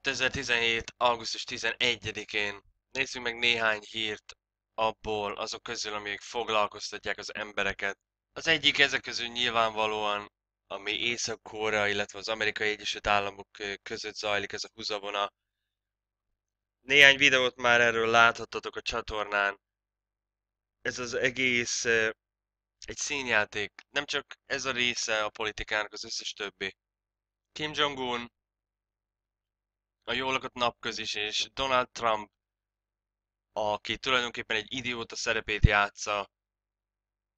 2017. augusztus 11-én nézzünk meg néhány hírt abból, azok közül, amik foglalkoztatják az embereket. Az egyik ezek közül nyilvánvalóan, ami Észak Korea, illetve az Amerikai Egyesült Államok között zajlik, ez a húzavona. Néhány videót már erről láthattatok a csatornán. Ez az egész egy színjáték. Nem csak ez a része a politikának, az összes többi. Kim Jong-un, a jól lakott napközis és Donald Trump, aki tulajdonképpen egy idióta szerepét játsza.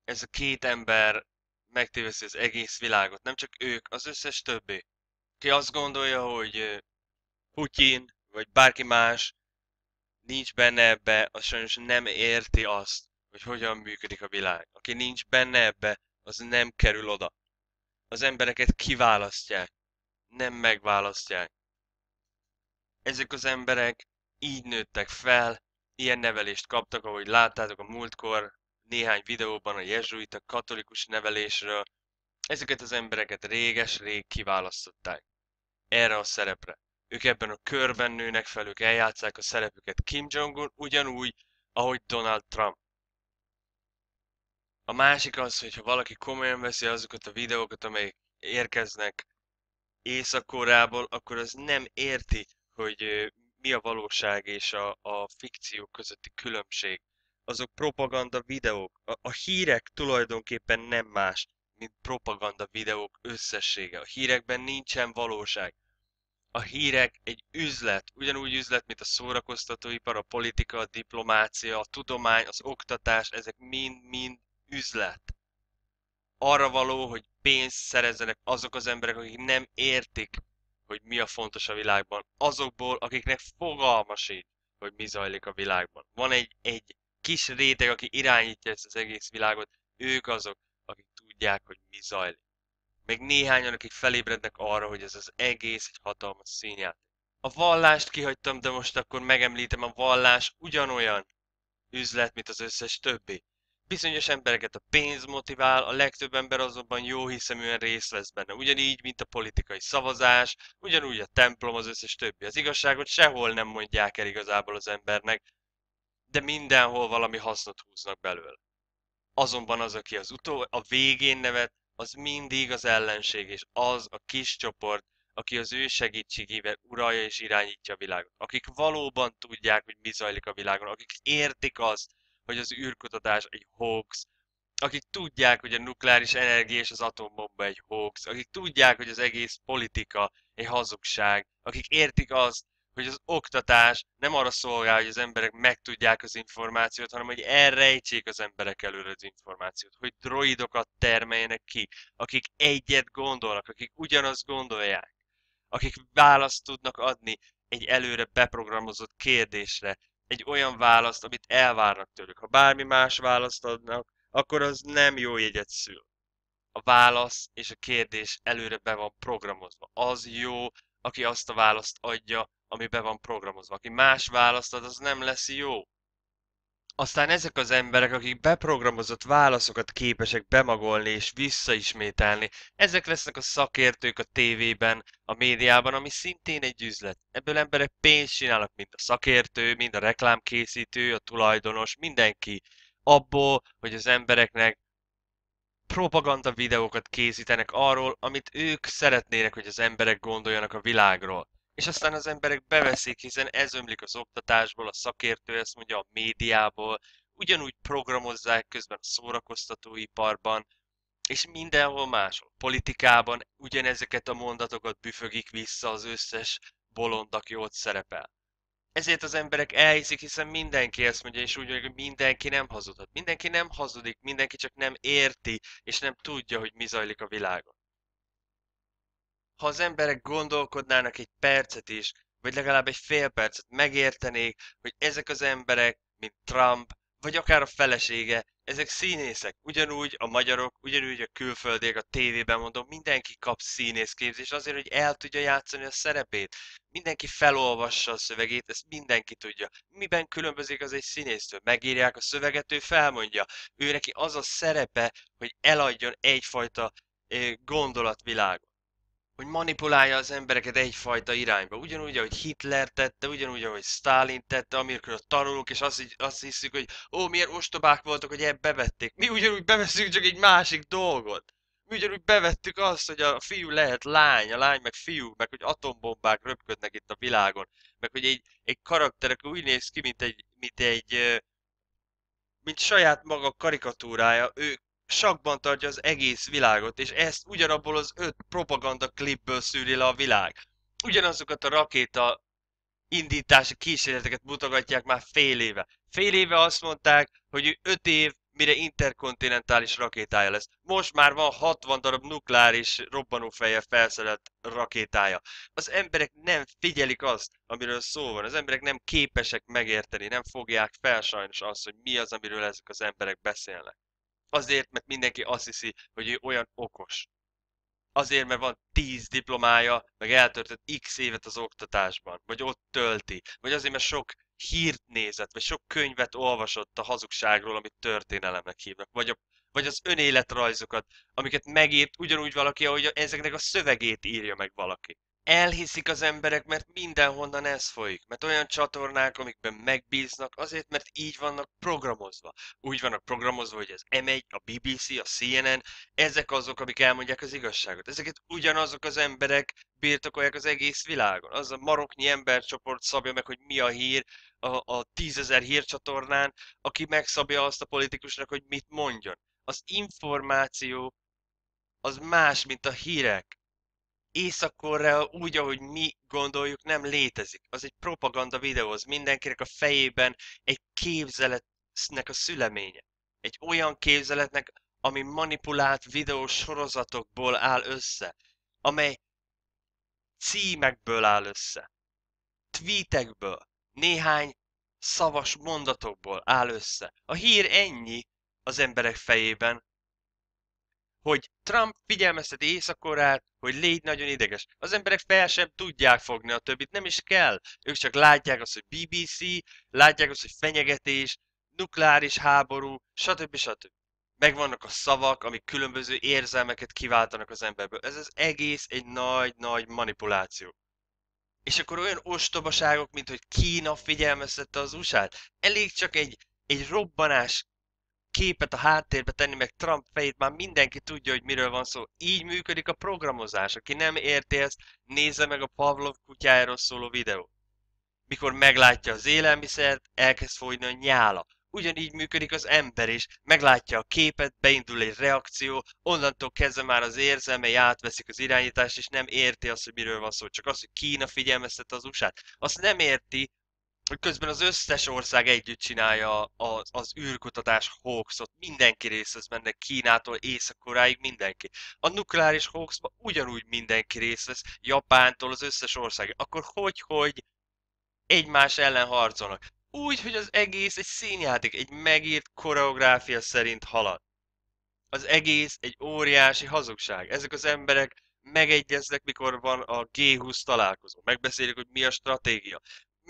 Ez a két ember megtéveszti az egész világot, nem csak ők, az összes többi. Ki azt gondolja, hogy Putyin vagy bárki más nincs benne ebbe, az sajnos nem érti azt, hogy hogyan működik a világ. Aki nincs benne ebbe, az nem kerül oda. Az embereket kiválasztják, nem megválasztják. Ezek az emberek így nőttek fel, ilyen nevelést kaptak, ahogy láttátok a múltkor néhány videóban a jezsuita katolikus nevelésről. Ezeket az embereket réges-rég kiválasztották erre a szerepre. Ők ebben a körben nőnek fel, ők eljátszák a szerepüket. Kim Jong-un ugyanúgy, ahogy Donald Trump. A másik az, hogyha valaki komolyan veszi azokat a videókat, amelyek érkeznek Észak-Koreából, akkor az nem érti, hogy mi a valóság és a fikció közötti különbség. Azok propaganda videók. A hírek tulajdonképpen nem más, mint propaganda videók összessége. A hírekben nincsen valóság. A hírek egy üzlet, ugyanúgy üzlet, mint a szórakoztatóipar, a politika, a diplomácia, a tudomány, az oktatás, ezek mind-mind üzlet. Arra való, hogy pénzt szerezzenek azok az emberek, akik nem értik, hogy mi a fontos a világban. Azokból, akiknek fogalma sincs, hogy mi zajlik a világban. Van egy kis réteg, aki irányítja ezt az egész világot, ők azok, akik tudják, hogy mi zajlik. Még néhányan, akik felébrednek arra, hogy ez az egész egy hatalmas színjáték. A vallást kihagytam, de most akkor megemlítem, a vallás ugyanolyan üzlet, mint az összes többi. Bizonyos embereket a pénz motivál, a legtöbb ember azonban jóhiszeműen részt vesz benne. Ugyanígy, mint a politikai szavazás, ugyanúgy a templom, az összes többi. Az igazságot sehol nem mondják el igazából az embernek, de mindenhol valami hasznot húznak belőle. Azonban az, aki a végén nevet, az mindig az ellenség, és az a kis csoport, aki az ő segítségével uralja és irányítja a világot. Akik valóban tudják, hogy mi zajlik a világon, akik értik azt, hogy az űrkutatás egy hoax, akik tudják, hogy a nukleáris energia és az atombomba egy hoax, akik tudják, hogy az egész politika egy hazugság, akik értik azt, hogy az oktatás nem arra szolgál, hogy az emberek megtudják az információt, hanem hogy elrejtsék az emberek előre az információt, hogy droidokat termeljenek ki, akik egyet gondolnak, akik ugyanazt gondolják, akik választ tudnak adni egy előre beprogramozott kérdésre, egy olyan választ, amit elvárnak tőlük. Ha bármi más választ adnak, akkor az nem jó jegyet szül. A válasz és a kérdés előre be van programozva. Az jó, aki azt a választ adja, ami be van programozva. Aki más választ ad, az nem lesz jó. Aztán ezek az emberek, akik beprogramozott válaszokat képesek bemagolni és visszaismételni, ezek lesznek a szakértők a tévében, a médiában, ami szintén egy üzlet. Ebből emberek pénzt csinálnak, mint a szakértő, mind a reklámkészítő, a tulajdonos, mindenki. Abból, hogy az embereknek propaganda videókat készítenek arról, amit ők szeretnének, hogy az emberek gondoljanak a világról. És aztán az emberek beveszik, hiszen ez ömlik az oktatásból, a szakértő ezt mondja, a médiából, ugyanúgy programozzák közben a szórakoztatóiparban, és mindenhol máshol. Politikában ugyanezeket a mondatokat büfögik vissza az összes bolond, aki ott szerepel. Ezért az emberek elhiszik, hiszen mindenki ezt mondja, és úgy mondja, hogy mindenki nem hazudhat. Mindenki nem hazudik, mindenki csak nem érti, és nem tudja, hogy mi zajlik a világon. Ha az emberek gondolkodnának egy percet is, vagy legalább egy fél percet, megértenék, hogy ezek az emberek, mint Trump, vagy akár a felesége, ezek színészek. Ugyanúgy a magyarok, ugyanúgy a külföldiek, a tévében mondom, mindenki kap színészképzést azért, hogy el tudja játszani a szerepét. Mindenki felolvassa a szövegét, ezt mindenki tudja. Miben különbözik az egy színésztől? Megírják a szöveget, ő felmondja. Ő neki az a szerepe, hogy eladjon egyfajta gondolatvilágot. hogy manipulálja az embereket egyfajta irányba. Ugyanúgy, ahogy Hitler tette, ugyanúgy, ahogy Sztálin tette, amikor tanulunk, és azt hiszük, hogy ó, miért ostobák voltak, hogy ebbe vették. Mi ugyanúgy beveszünk csak egy másik dolgot. Mi ugyanúgy bevettük azt, hogy a fiú lehet lány, a lány meg fiú, meg hogy atombombák röpködnek itt a világon, meg hogy egy karakter úgy néz ki, mint saját maga karikatúrája, ő sakban tartja az egész világot, és ezt ugyanabból az 5 propaganda klipből szűri le a világ. Ugyanazokat a rakéta indítási kísérleteket mutogatják már fél éve. Fél éve azt mondták, hogy 5 év, mire interkontinentális rakétája lesz. Most már van 60 darab nukleáris robbanófejjel felszerelt rakétája. Az emberek nem figyelik azt, amiről szó van. Az emberek nem képesek megérteni, nem fogják fel sajnos azt, hogy mi az, amiről ezek az emberek beszélnek. Azért, mert mindenki azt hiszi, hogy ő olyan okos. Azért, mert van 10 diplomája, meg eltöltött x évet az oktatásban, vagy ott tölti, vagy azért, mert sok hírt nézett, vagy sok könyvet olvasott a hazugságról, amit történelemnek hívnak, vagy az önéletrajzokat, amiket megírt ugyanúgy valaki, ahogy ezeknek a szövegét írja meg valaki. Elhiszik az emberek, mert mindenhonnan ez folyik, mert olyan csatornák, amikben megbíznak, azért, mert így vannak programozva. Úgy vannak programozva, hogy az M1, a BBC, a CNN, ezek azok, amik elmondják az igazságot. Ezeket ugyanazok az emberek birtokolják az egész világon. Az a maroknyi embercsoport szabja meg, hogy mi a hír a 10 000 hírcsatornán, aki megszabja azt a politikusnak, hogy mit mondjon. Az információ az más, mint a hírek. Észak Korea úgy, ahogy mi gondoljuk, nem létezik. Az egy propaganda videó, az mindenkinek a fejében egy képzeletnek a szüleménye. Egy olyan képzeletnek, ami manipulált videós sorozatokból áll össze, amely címekből áll össze, tweetekből, néhány szavas mondatokból áll össze. A hír ennyi az emberek fejében, hogy Trump figyelmezteti Észak-Koreát, hogy légy nagyon ideges. Az emberek fel sem tudják fogni a többit, nem is kell. Ők csak látják azt, hogy BBC, látják azt, hogy fenyegetés, nukleáris háború, stb. Stb. Megvannak a szavak, amik különböző érzelmeket kiváltanak az emberből. Ez az egész egy nagy-nagy manipuláció. És akkor olyan ostobaságok, mint hogy Kína figyelmeztette az USA-t. Elég csak egy robbanás képet a háttérbe tenni, meg Trump fejét, már mindenki tudja, hogy miről van szó. Így működik a programozás. Aki nem érti ezt, nézze meg a Pavlov kutyájáról szóló videót. Mikor meglátja az élelmiszert, elkezd fogyni a nyála. Ugyanígy működik az ember is. Meglátja a képet, beindul egy reakció, onnantól kezdve már az érzelmei átveszik az irányítást, és nem érti azt, hogy miről van szó. Csak az, hogy Kína figyelmeztette az USA-t. Azt nem érti, hogy közben az összes ország együtt csinálja az űrkutatás hoaxot. Mindenki részt vesz, Kínától Észak-Koreáig mindenki. A nukleáris hoaxban ugyanúgy mindenki részt vesz, Japántól az összes ország. Akkor hogy egymás ellen harcolnak? Úgy, hogy az egész egy színjáték, egy megírt koreográfia szerint halad. Az egész egy óriási hazugság. Ezek az emberek megegyeznek, mikor van a G20 találkozó. Megbeszélik, hogy mi a stratégia.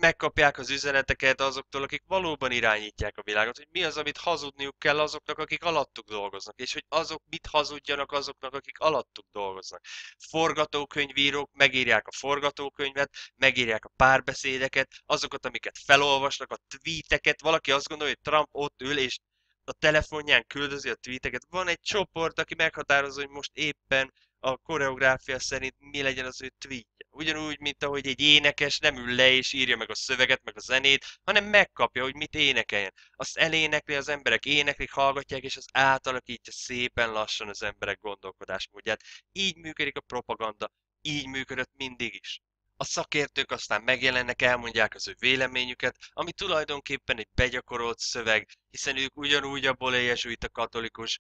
Megkapják az üzeneteket azoktól, akik valóban irányítják a világot, hogy mi az, amit hazudniuk kell azoknak, akik alattuk dolgoznak, és hogy azok mit hazudjanak azoknak, akik alattuk dolgoznak. Forgatókönyvírók megírják a forgatókönyvet, megírják a párbeszédeket, azokat, amiket felolvasnak, a tweeteket. Valaki azt gondolja, hogy Trump ott ül, és a telefonján küldözi a tweeteket. Van egy csoport, aki meghatározza, hogy most éppen a koreográfia szerint mi legyen az ő tweetje. Ugyanúgy, mint ahogy egy énekes nem ül le és írja meg a szöveget, meg a zenét, hanem megkapja, hogy mit énekeljen. Azt elénekli, az emberek éneklik, hallgatják, és az átalakítja szépen lassan az emberek gondolkodásmódját. Így működik a propaganda, így működött mindig is. A szakértők aztán megjelennek, elmondják az ő véleményüket, ami tulajdonképpen egy begyakorolt szöveg, hiszen ők ugyanúgy abból a katolikus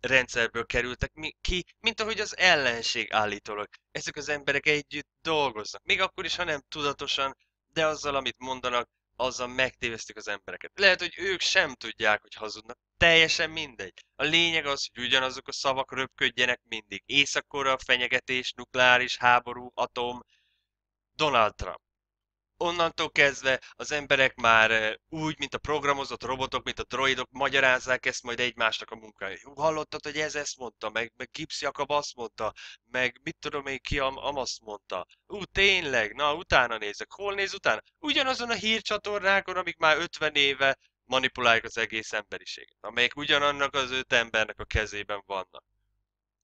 rendszerből kerültek ki, mint ahogy az ellenség állítólag. Ezek az emberek együtt dolgoznak. Még akkor is, ha nem tudatosan, de azzal, amit mondanak, azzal megtévesztik az embereket. Lehet, hogy ők sem tudják, hogy hazudnak. Teljesen mindegy. A lényeg az, hogy ugyanazok a szavak röpködjenek mindig. Észak-Korea, fenyegetés, nukleáris háború, atom, Donald Trump. Onnantól kezdve az emberek már úgy, mint a programozott robotok, mint a droidok, magyarázzák ezt majd egymásnak a munkáját. Hallottad, hogy ez ezt mondta, meg Gibbs Jakab azt mondta, meg mit tudom én ki azt mondta. Tényleg, na utána nézek. Hol néz utána? Ugyanazon a hírcsatornákon, amik már 50 éve manipulálják az egész emberiséget, amelyek ugyanannak az 5 embernek a kezében vannak.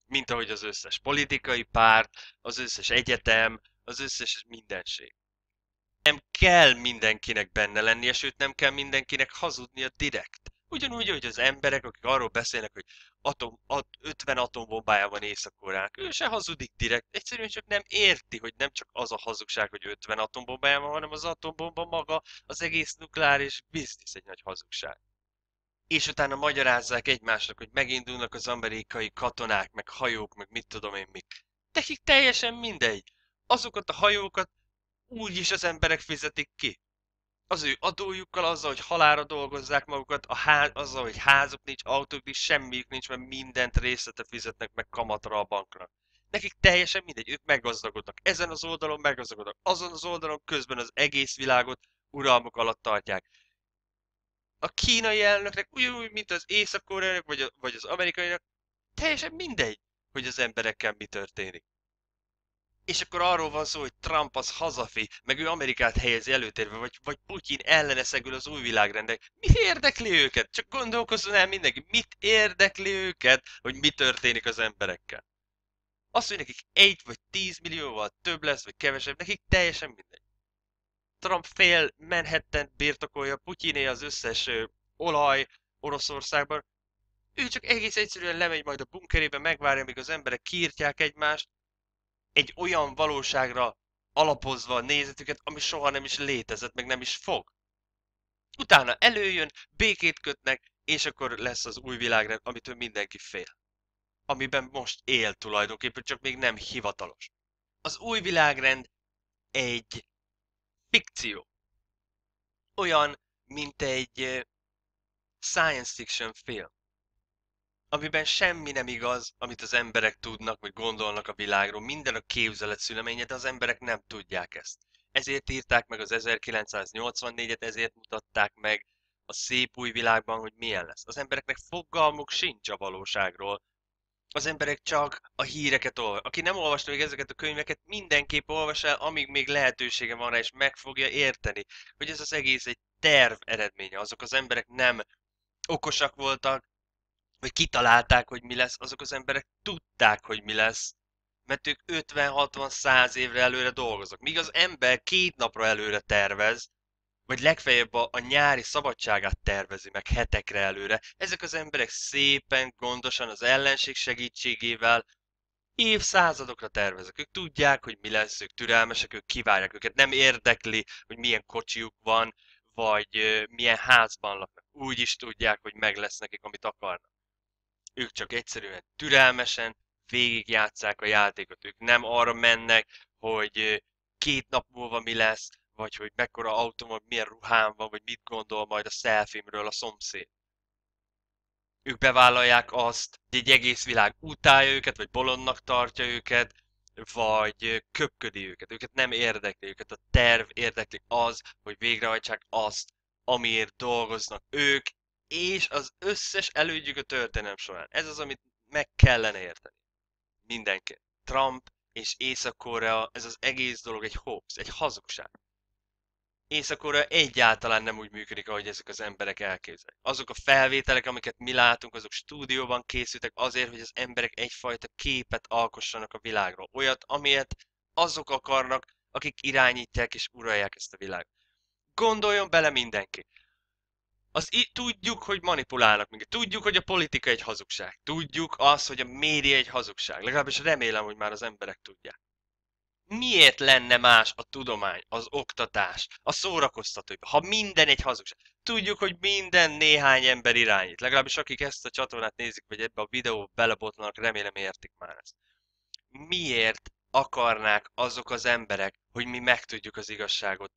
Mint ahogy az összes politikai párt, az összes egyetem, az összes mindenség. Nem kell mindenkinek benne lennie, sőt nem kell mindenkinek hazudnia direkt. Ugyanúgy, hogy az emberek, akik arról beszélnek, hogy 50 atombombája van Észak-Koreának, ő se hazudik direkt, egyszerűen csak nem érti, hogy nem csak az a hazugság, hogy 50 atombombája van, hanem az atombomba maga, az egész nukleáris biznisz egy nagy hazugság. És utána magyarázzák egymásnak, hogy megindulnak az amerikai katonák, meg hajók, meg mit tudom én mik. Nekik teljesen mindegy. Azokat a hajókat úgyis az emberek fizetik ki. Az ő adójukkal, azzal, hogy halálra dolgozzák magukat, azzal, hogy házuk nincs, autók nincs, semmiük nincs, mert mindent részlete fizetnek meg kamatra a bankra. Nekik teljesen mindegy, ők meggazdagodnak. Ezen az oldalon meggazdagodnak, azon az oldalon közben az egész világot uralmuk alatt tartják. A kínai elnöknek ugyanúgy, mint az észak-koreainak vagy az amerikainak, teljesen mindegy, hogy az emberekkel mi történik. És akkor arról van szó, hogy Trump az hazafi, meg ő Amerikát helyezi előtérbe, vagy Putyin elleneszegül az új világrendnek. Mi érdekli őket? Csak gondolkozzon el mindenki, mit érdekli őket, hogy mi történik az emberekkel. Az, hogy nekik 1 vagy 10 millióval több lesz, vagy kevesebb, nekik teljesen mindegy. Trump fél Manhattan-t birtokolja, Putyiné az összes olaj Oroszországban. Ő csak egész egyszerűen lemegy majd a bunkerébe, megvárja, míg az emberek kiírtják egymást, egy olyan valóságra alapozva a nézetüket, ami soha nem is létezett, meg nem is fog. Utána előjön, békét kötnek, és akkor lesz az új világrend, amitől mindenki fél. Amiben most él tulajdonképpen, csak még nem hivatalos. Az új világrend egy fikció. Olyan, mint egy science fiction film. Amiben semmi nem igaz, amit az emberek tudnak, vagy gondolnak a világról. Minden a képzelet szüleménye, de az emberek nem tudják ezt. Ezért írták meg az 1984-et, ezért mutatták meg a szép új világban, hogy milyen lesz. Az embereknek fogalmuk sincs a valóságról. Az emberek csak a híreket olvasnak. Aki nem olvasta még ezeket a könyveket, mindenképp olvas el, amíg még lehetősége van rá, és meg fogja érteni, hogy ez az egész egy terv eredménye. Azok az emberek nem okosak voltak, vagy kitalálták, hogy mi lesz, azok az emberek tudták, hogy mi lesz, mert ők 50-60-100 évre előre dolgoznak. Míg az ember 2 napra előre tervez, vagy legfeljebb a nyári szabadságát tervezi meg hetekre előre, ezek az emberek szépen, gondosan az ellenség segítségével évszázadokra terveznek. Ők tudják, hogy mi lesz, ők türelmesek, ők kivárják őket, nem érdekli, hogy milyen kocsiuk van, vagy milyen házban laknak. Úgy is tudják, hogy meg lesz nekik, amit akarnak. Ők csak egyszerűen türelmesen végigjátsszák a játékot. Ők nem arra mennek, hogy 2 nap múlva mi lesz, vagy hogy mekkora autóm, milyen ruhám van, vagy mit gondol majd a selfie-mről a szomszéd. Ők bevállalják azt, hogy egy egész világ utálja őket, vagy bolondnak tartja őket, vagy köpködi őket. Őket nem érdekli, őket a terv érdekli az, hogy végrehajtsák azt, amiért dolgoznak ők, és az összes elődjük a történelem során. Ez az, amit meg kellene érteni. Mindenki. Trump és Észak-Korea, ez az egész dolog egy hoax, egy hazugság. Észak-Korea egyáltalán nem úgy működik, ahogy ezek az emberek elképzelik. Azok a felvételek, amiket mi látunk, azok stúdióban készültek azért, hogy az emberek egyfajta képet alkossanak a világról. Olyat, amilyet azok akarnak, akik irányítják és uralják ezt a világot. Gondoljon bele mindenki! Tudjuk, hogy manipulálnak minket. Tudjuk, hogy a politika egy hazugság. Tudjuk azt, hogy a média egy hazugság. Legalábbis remélem, hogy már az emberek tudják. Miért lenne más a tudomány, az oktatás, a szórakoztató, ha minden egy hazugság? Tudjuk, hogy minden néhány ember irányít. Legalábbis akik ezt a csatornát nézik, vagy ebbe a videóba belebotlanak, remélem értik már ezt. Miért akarnák azok az emberek, hogy mi megtudjuk az igazságot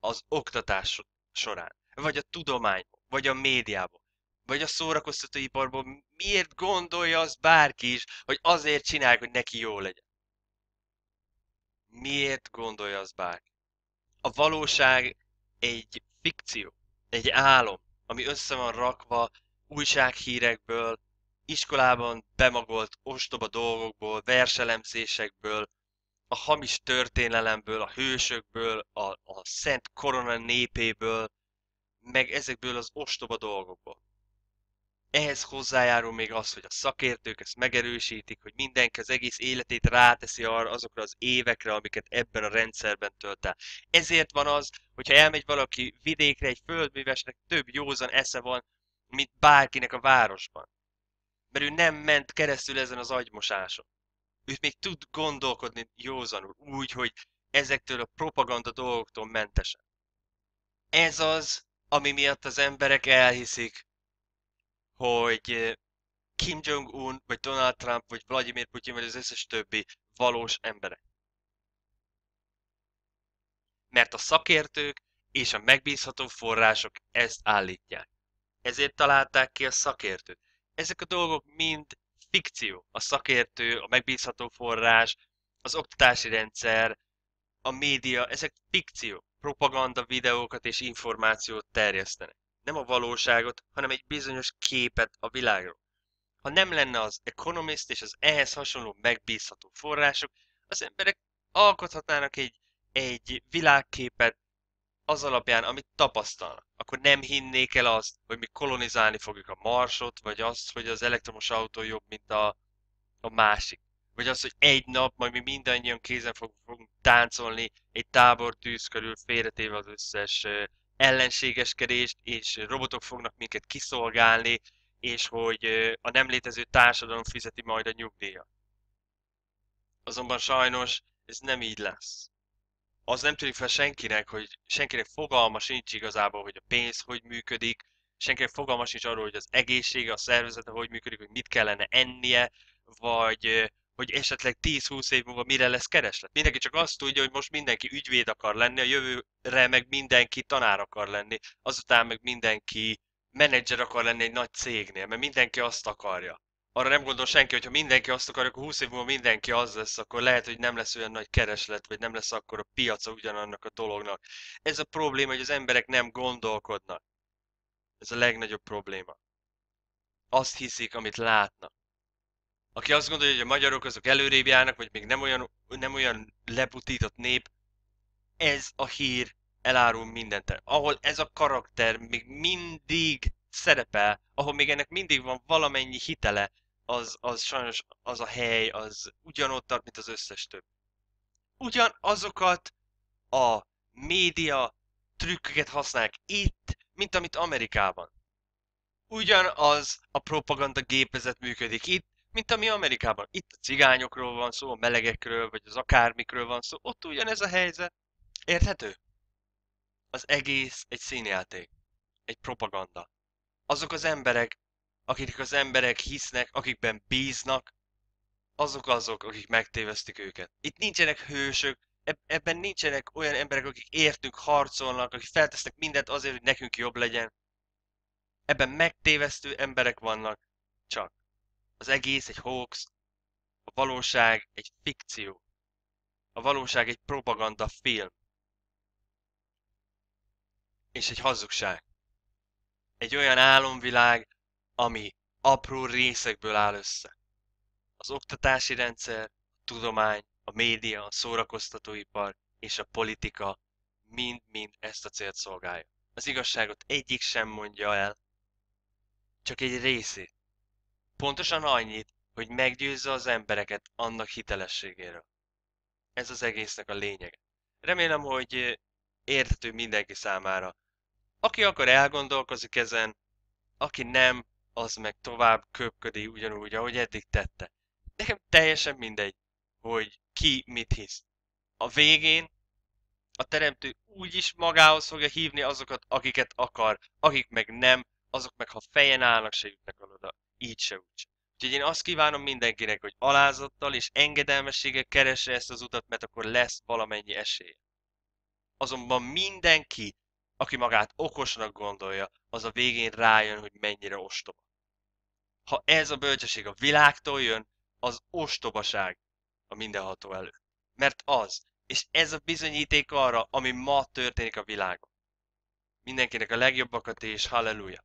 az oktatás során? Vagy a tudományból, vagy a médiából, vagy a szórakoztatóiparból, miért gondolja az bárki is, hogy azért csinálják, hogy neki jó legyen? Miért gondolja az bárki? a valóság egy fikció, egy álom, ami össze van rakva újsághírekből, iskolában bemagolt ostoba dolgokból, verselemzésekből, a hamis történelemből, a hősökből, a Szent Korona népéből, meg ezekből az ostoba dolgokból. Ehhez hozzájárul még az, hogy a szakértők ezt megerősítik, hogy mindenki az egész életét ráteszi arra azokra az évekre, amiket ebben a rendszerben tölt el. Ezért van az, hogyha elmegy valaki vidékre, egy földművesnek több józan esze van, mint bárkinek a városban. Mert ő nem ment keresztül ezen az agymosáson. Őt még tud gondolkodni józanul, úgy, hogy ezektől a propaganda dolgoktól mentesen. Ez az, ami miatt az emberek elhiszik, hogy Kim Jong-un, vagy Donald Trump, vagy Vladimir Putin, vagy az összes többi valós emberek. Mert a szakértők és a megbízható források ezt állítják. Ezért találták ki a szakértőt. Ezek a dolgok mind fikció. A szakértő, a megbízható forrás, az oktatási rendszer, a média, ezek fikció. Propaganda videókat és információt terjesztenek. Nem a valóságot, hanem egy bizonyos képet a világról. Ha nem lenne az Economist és az ehhez hasonló megbízható források, az emberek alkothatnának egy világképet az alapján, amit tapasztalnak. Akkor nem hinnék el azt, hogy mi kolonizálni fogjuk a Marsot, vagy azt, hogy az elektromos autó jobb, mint a másik. Vagy az, hogy egy nap majd mi mindannyian kézen fogunk táncolni egy tábortűz körül, félretéve az összes ellenségeskedést, és robotok fognak minket kiszolgálni, és hogy a nem létező társadalom fizeti majd a nyugdíjat. Azonban sajnos ez nem így lesz. Az nem tűnik fel senkinek, hogy senkinek fogalma sincs igazából, hogy a pénz hogy működik, senkinek fogalma sincs arról, hogy az egészsége, a szervezete hogy működik, hogy mit kellene ennie, vagy hogy esetleg 10-20 év múlva mire lesz kereslet. Mindenki csak azt tudja, hogy most mindenki ügyvéd akar lenni, a jövőre meg mindenki tanár akar lenni, azután meg mindenki menedzser akar lenni egy nagy cégnél, mert mindenki azt akarja. Arra nem gondol senki, hogyha mindenki azt akarja, akkor 20 év múlva mindenki az lesz, akkor lehet, hogy nem lesz olyan nagy kereslet, vagy nem lesz akkor a piaca ugyanannak a dolognak. Ez a probléma, hogy az emberek nem gondolkodnak. Ez a legnagyobb probléma. Azt hiszik, amit látnak. Aki azt gondolja, hogy a magyarok azok előrébb járnak, vagy még nem olyan leputított nép, ez a hír elárul mindent. Ahol ez a karakter még mindig szerepel, ahol még ennek mindig van valamennyi hitele, az sajnos az a hely, az ugyanott tart, mint az összes több. Ugyanazokat a média trükköket használják itt, mint amit Amerikában. Ugyanaz a propaganda gépezet működik itt, mint ami Amerikában. Itt a cigányokról van szó, a melegekről, vagy az akármikről van szó, ott ugyanez a helyzet. Érthető? Az egész egy színjáték. Egy propaganda. Azok az emberek, akik az emberek hisznek, akikben bíznak, azok, akik megtévesztik őket. Itt nincsenek hősök, ebben nincsenek olyan emberek, akik értünk, harcolnak, akik feltesznek mindent azért, hogy nekünk jobb legyen. Ebben megtévesztő emberek vannak, csak. Az egész egy hoax, a valóság egy fikció, a valóság egy propaganda film, és egy hazugság. Egy olyan álomvilág, ami apró részekből áll össze. Az oktatási rendszer, a tudomány, a média, a szórakoztatóipar és a politika mind-mind ezt a célt szolgálja. Az igazságot egyik sem mondja el, csak egy részét. Pontosan annyit, hogy meggyőzze az embereket annak hitelességéről. Ez az egésznek a lényege. Remélem, hogy érthető mindenki számára. Aki akar, elgondolkozik ezen, aki nem, az meg tovább köpködi ugyanúgy, ahogy eddig tette. Nekem teljesen mindegy, hogy ki mit hisz. A végén a teremtő úgyis magához fogja hívni azokat, akiket akar, akik meg nem, azok meg ha fejen állnak, se jutnak oda. Így se úgy. Úgyhogy én azt kívánom mindenkinek, hogy alázattal és engedelmességgel keresse ezt az utat, mert akkor lesz valamennyi esély. Azonban mindenki, aki magát okosnak gondolja, az a végén rájön, hogy mennyire ostoba. Ha ez a bölcsesség a világtól jön, az ostobaság a mindenható elő. Mert az És ez a bizonyíték arra, ami ma történik a világon. Mindenkinek a legjobbakat és halleluja!